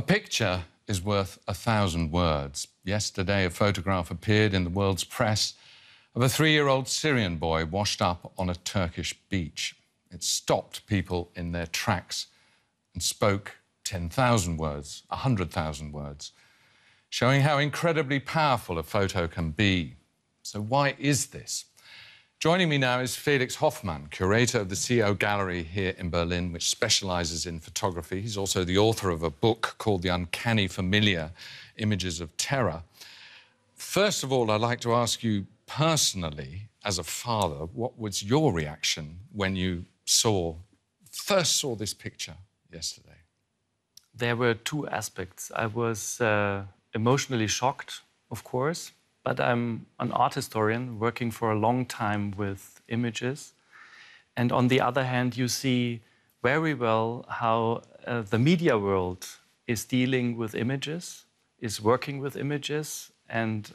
A picture is worth 1,000 words. Yesterday, a photograph appeared in the world's press of a 3-year-old Syrian boy washed up on a Turkish beach. It stopped people in their tracks and spoke 10,000 words, 100,000 words, showing how incredibly powerful a photo can be. So why is this? Joining me now is Felix Hoffmann, curator of the C/O Gallery here in Berlin, which specialises in photography. He's also the author of a book called The Uncanny Familiar, Images of Terror. First of all, I'd like to ask you personally, as a father, what was your reaction when you first saw this picture yesterday? There were two aspects. I was emotionally shocked, of course, but I'm an art historian working for a long time with images. And on the other hand, you see very well how the media world is dealing with images, is working with images, and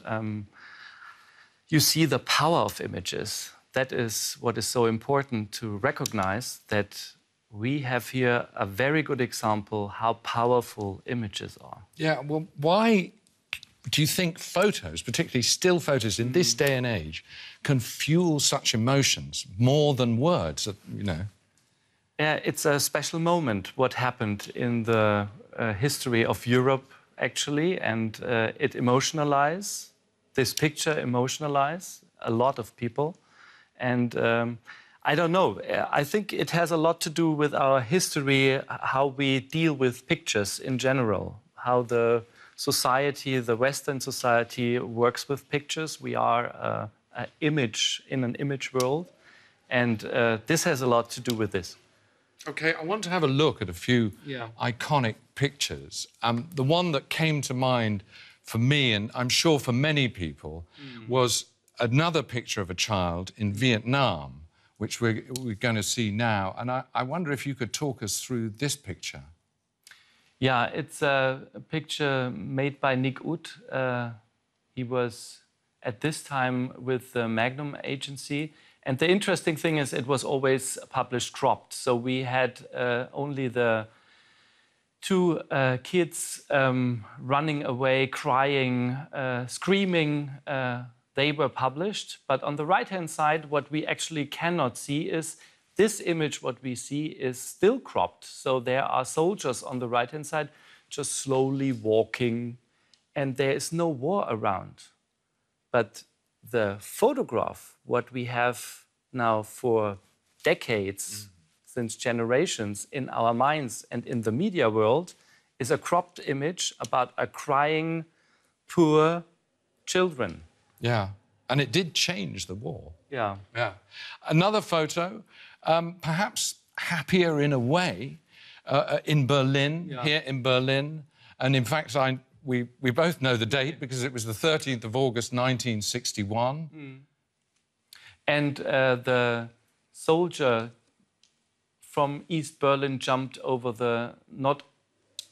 you see the power of images. That is what is so important to recognize, that we have here a very good example how powerful images are. Yeah, well, why do you think photos, particularly still photos in this day and age, can fuel such emotions more than words, you know? Yeah, it's a special moment, what happened in the history of Europe, actually, and it emotionalized. This picture emotionalized a lot of people, and I don't know. I think it has a lot to do with our history, how we deal with pictures in general, how the society, the Western society, works with pictures. We are an image in an image world, and this has a lot to do with this. OK, I want to have a look at a few iconic pictures. The one that came to mind for me, and I'm sure for many people, was another picture of a child in Vietnam, which we're going to see now. And I wonder if you could talk us through this picture. Yeah, it's a picture made by Nick Ut. He was, at this time, with the Magnum agency. And the interesting thing is it was always published cropped. So we had only the two kids running away, crying, screaming. They were published. But on the right-hand side, what we actually cannot see is this image, what we see, is still cropped. So there are soldiers on the right-hand side just slowly walking, and there is no war around. But the photograph, what we have now for decades, since generations, in our minds and in the media world, is a cropped image about a crying, poor children. Yeah, and it did change the war. Yeah. Yeah. Another photo, perhaps happier in a way, in Berlin, here in Berlin. And in fact, we both know the date because it was the 13th of August, 1961. And the soldier from East Berlin jumped over the not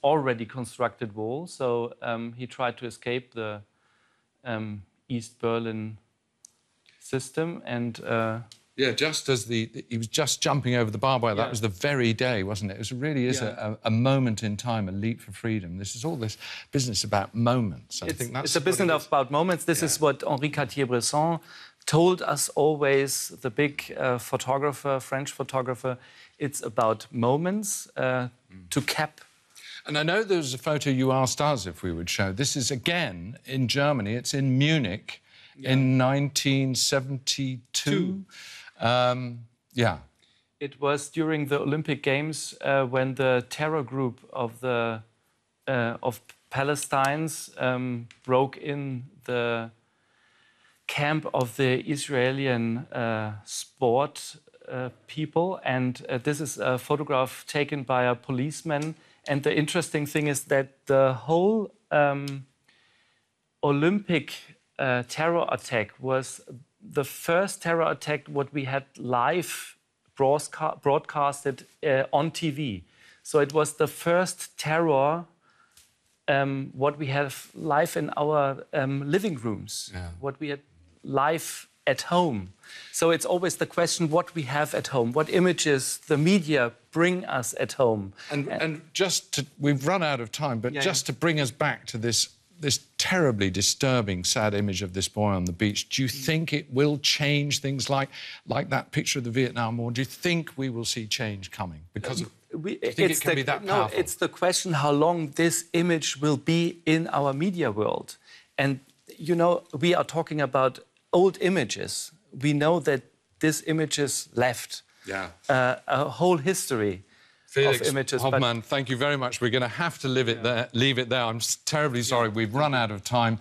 already constructed wall, so he tried to escape the East Berlin system, and yeah, just as he was just jumping over the barbed wire, that was the very day, wasn't it? It really is a moment in time, a leap for freedom. This is all this business about moments. I think that's it's a business about moments. This is what Henri Cartier-Bresson told us always, the big photographer, French photographer. It's about moments to cap. And I know there was a photo you asked us if we would show. This is, again, in Germany. It's in Munich in 1972. Yeah. It was during the Olympic Games when the terror group of the Palestinians broke in the camp of the Israeli sport people, and this is a photograph taken by a policeman. And the interesting thing is that the whole Olympic terror attack was the first terror attack what we had live broadcasted on TV. So it was the first terror what we have live in our living rooms, what we had live at home. So it's always the question what we have at home, what images the media bring us at home. And just to, we've run out of time, but just to bring us back to this terribly disturbing, sad image of this boy on the beach, do you think it will change things like that picture of the Vietnam War? Do you think we will see change coming? Because do you think it can be that powerful? No, it's the question how long this image will be in our media world. And, you know, we are talking about old images. We know that this image is left. Yeah. A whole history. Felix Hoffmann, thank you very much. We're going to have to leave it there. I'm terribly sorry. We've run out of time.